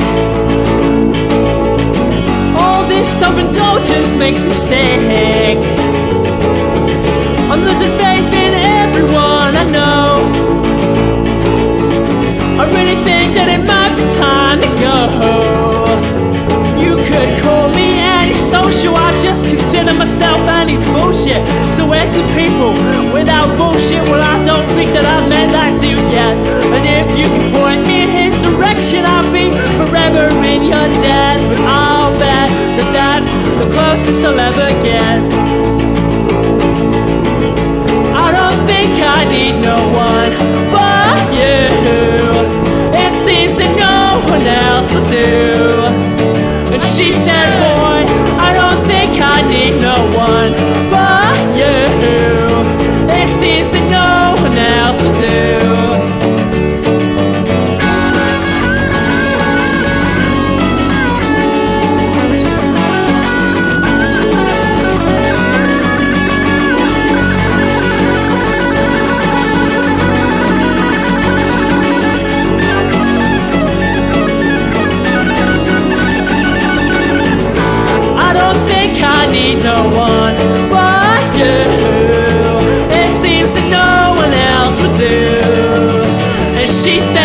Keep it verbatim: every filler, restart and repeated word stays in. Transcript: sick. All this self-indulgence makes me sick. I'm losing faith in everyone I know. I really think that it might be time to go. You could call me antisocial, I just consider myself anti-bullshit. So where's the people without bullshit? Well, I don't think that I've met that dude yet. And if you can point me in his direction, I'll be forever in your debt. But I'll bet that that's the closest I'll ever get. I don't think I need no one but you. It seems that no one else will do. And she said, boy, I don't think I need no one but you. It seems that no one else will do. No one but you. It seems that no one else would do. And she said,